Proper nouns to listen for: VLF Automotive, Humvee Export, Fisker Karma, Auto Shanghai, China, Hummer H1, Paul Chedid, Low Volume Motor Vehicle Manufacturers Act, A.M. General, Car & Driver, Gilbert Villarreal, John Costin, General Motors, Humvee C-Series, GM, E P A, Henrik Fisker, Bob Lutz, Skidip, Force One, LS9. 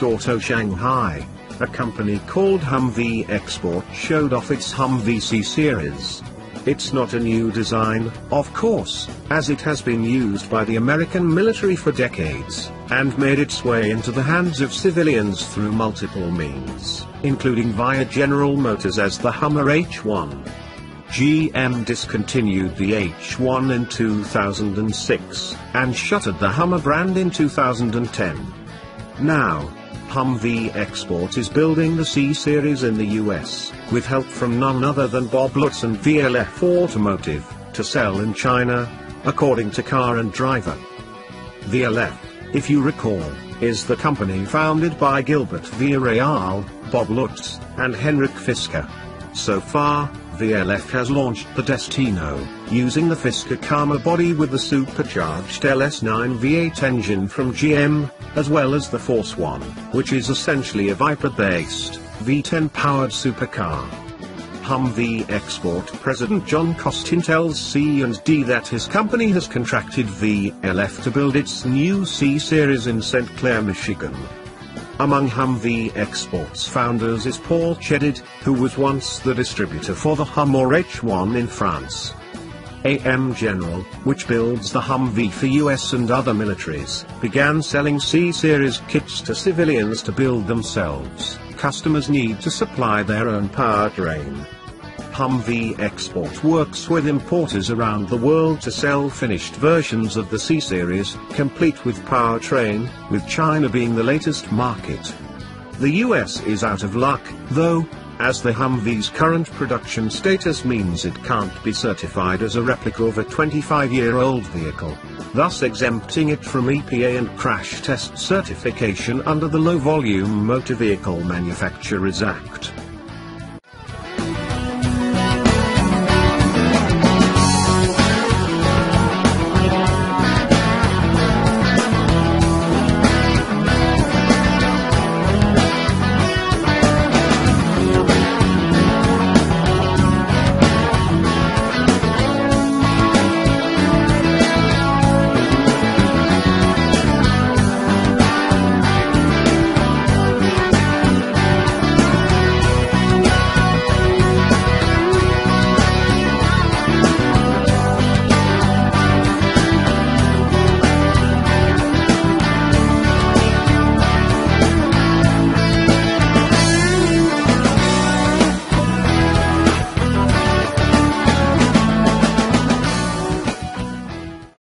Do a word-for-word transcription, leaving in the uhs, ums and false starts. at Auto Shanghai, a company called Humvee Export showed off its Humvee C-Series. It's not a new design, of course, as it has been used by the American military for decades, and made its way into the hands of civilians through multiple means, including via General Motors as the Hummer H one. G M discontinued the H one in two thousand six, and shuttered the Hummer brand in two thousand ten. Now, Humvee Export is building the C-Series in the U S, with help from none other than Bob Lutz and V L F Automotive, to sell in China, according to Car and Driver. V L F, if you recall, is the company founded by Gilbert Villarreal, Bob Lutz, and Henrik Fisker. So far, V L F has launched the Destino, using the Fisker Karma body with the supercharged L S nine V eight engine from G M, as well as the Force One, which is essentially a Viper-based, V ten powered supercar. Humvee Export President John Costin tells C and D that his company has contracted V L F to build its new C-Series in Saint Clair, Michigan. Among Humvee Export's founders is Paul Chedid, who was once the distributor for the Hummer H one in France. A M General, which builds the Humvee for U S and other militaries, began selling C-Series kits to civilians to build themselves. Customers need to supply their own powertrain. Humvee Export works with importers around the world to sell finished versions of the C-Series, complete with powertrain, with China being the latest market. The U S is out of luck, though, as the Humvee's current production status means it can't be certified as a replica of a twenty-five-year-old vehicle, thus exempting it from E P A and crash test certification under the Low Volume Motor Vehicle Manufacturers Act.